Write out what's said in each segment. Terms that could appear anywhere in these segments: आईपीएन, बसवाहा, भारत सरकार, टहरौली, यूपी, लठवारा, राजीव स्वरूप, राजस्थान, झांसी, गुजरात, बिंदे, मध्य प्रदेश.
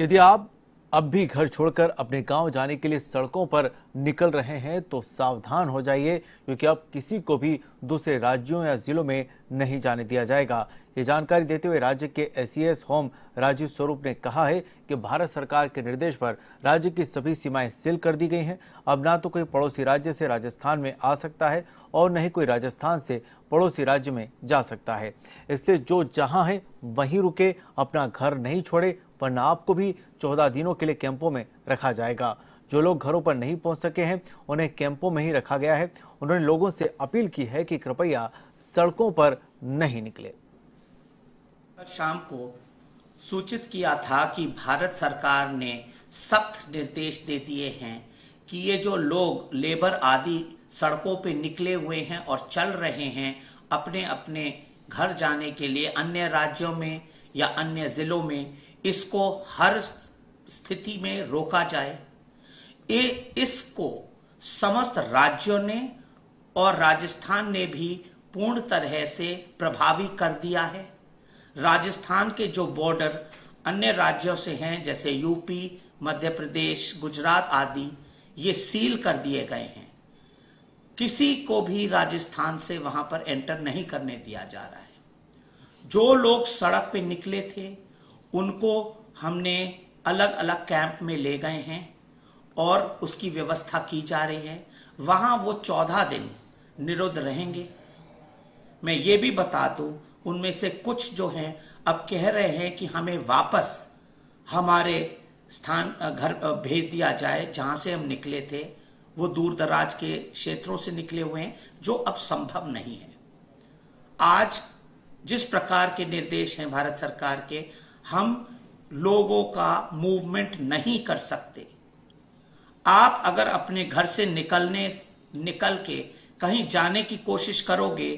यदि आप अब भी घर छोड़कर अपने गांव जाने के लिए सड़कों पर निकल रहे हैं तो सावधान हो जाइए, क्योंकि अब किसी को भी दूसरे राज्यों या जिलों में नहीं जाने दिया जाएगा। ये जानकारी देते हुए राज्य के एसईएस होम राजीव स्वरूप ने कहा है कि भारत सरकार के निर्देश पर राज्य की सभी सीमाएं सील कर दी गई हैं। अब ना तो कोई पड़ोसी राज्य से राजस्थान में आ सकता है और न ही कोई राजस्थान से पड़ोसी राज्य में जा सकता है, इसलिए जो जहां है वहीं रुके, अपना घर नहीं छोड़े, वरना आपको भी 14 दिनों के लिए कैंपों में रखा जाएगा। जो लोग घरों पर नहीं पहुंच सके हैं उन्हें कैंपों में ही रखा गया है। उन्होंने लोगों से अपील की है कि कृपया सड़कों पर नहीं निकले। कल शाम को सूचित किया था कि भारत सरकार ने सख्त निर्देश दे दिए हैं कि ये जो लोग लेबर आदि सड़कों पर निकले हुए हैं और चल रहे हैं अपने अपने घर जाने के लिए अन्य राज्यों में या अन्य जिलों में, इसको हर स्थिति में रोका जाए। इसको समस्त राज्यों ने और राजस्थान ने भी पूर्ण तरह से प्रभावी कर दिया है। राजस्थान के जो बॉर्डर अन्य राज्यों से हैं जैसे यूपी, मध्य प्रदेश, गुजरात आदि, ये सील कर दिए गए हैं। किसी को भी राजस्थान से वहां पर एंटर नहीं करने दिया जा रहा है। जो लोग सड़क पे निकले थे उनको हमने अलग अलग कैंप में ले गए हैं और उसकी व्यवस्था की जा रही है। वहां वो 14 दिन निरुद्ध रहेंगे। मैं ये भी बता दूं, उनमें से कुछ जो हैं अब कह रहे हैं कि हमें वापस हमारे स्थान घर भेज दिया जाए जहां से हम निकले थे। वो दूर दराज के क्षेत्रों से निकले हुए हैं जो अब संभव नहीं है। आज जिस प्रकार के निर्देश हैं भारत सरकार के, हम लोगों का मूवमेंट नहीं कर सकते। आप अगर अपने घर से निकल के कहीं जाने की कोशिश करोगे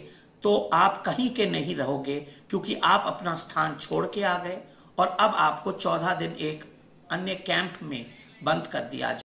तो आप कहीं के नहीं रहोगे, क्योंकि आप अपना स्थान छोड़ के आ गए और अब आपको 14 दिन एक अन्य कैंप में बंद कर दिया जाए।